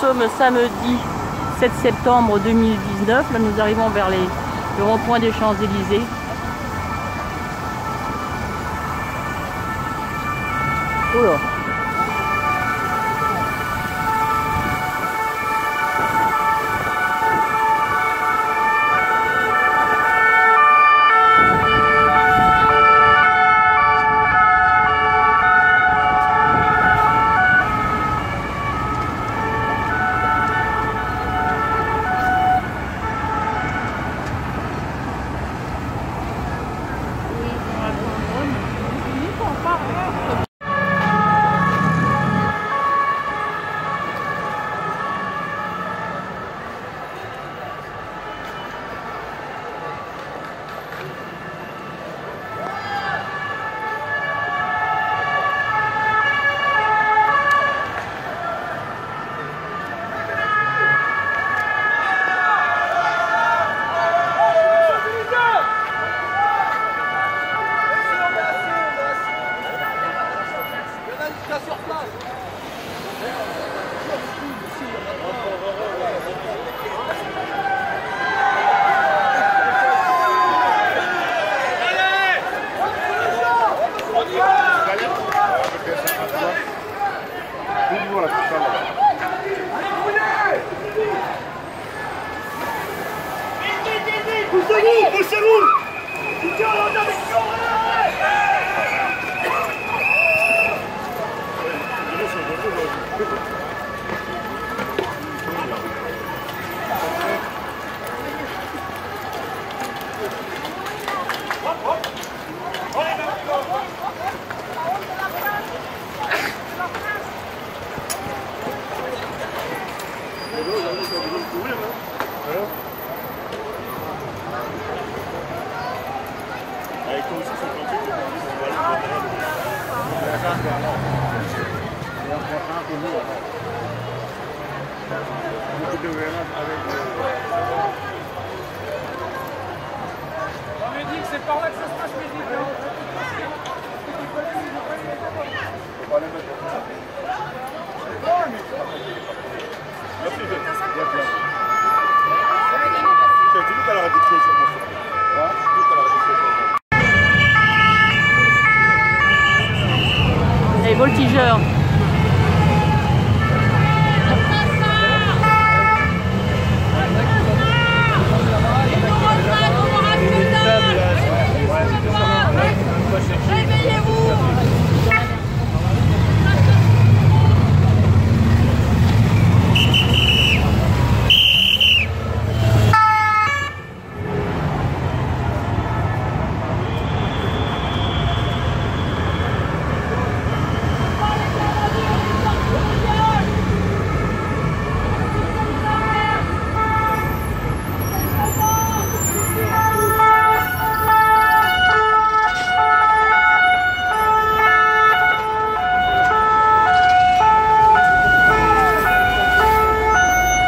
sommes samedi 7 septembre 2019. Là, nous arrivons vers le rond-point des Champs Élysées. Oula. Les voltigeurs.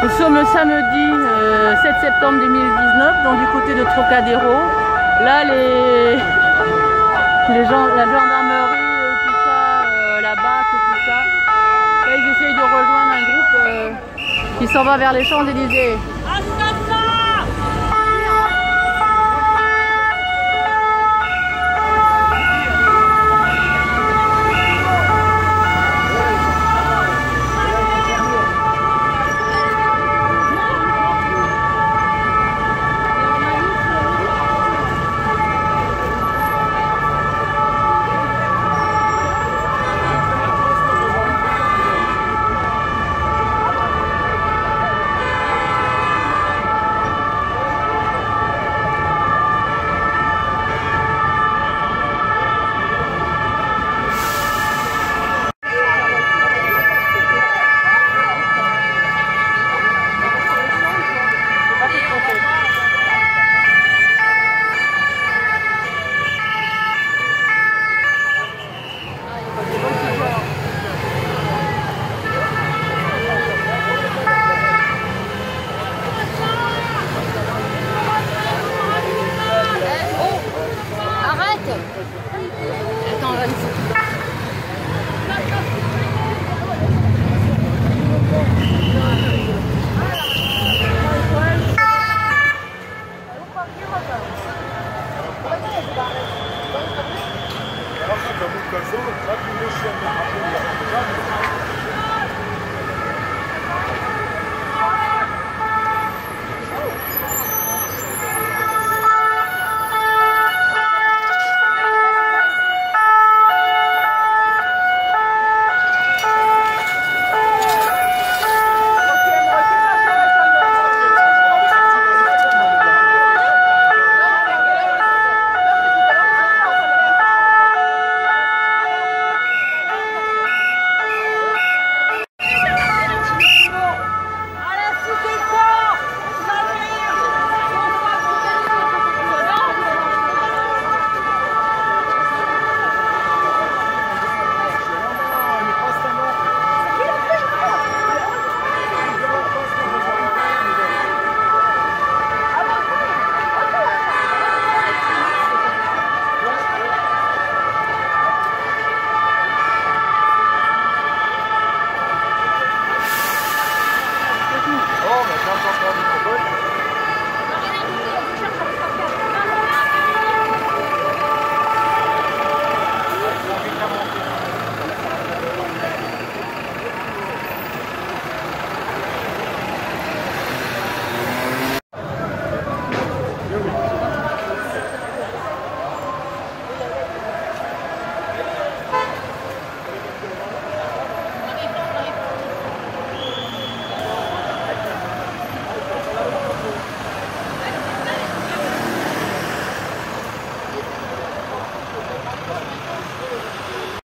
Nous sommes le samedi 7 septembre 2019, donc du côté de Trocadéro. Là, les gens, la gendarmerie, tout ça, la BAC, tout ça. Là, ils essayent de rejoindre un groupe qui s'en va vers les Champs-Élysées.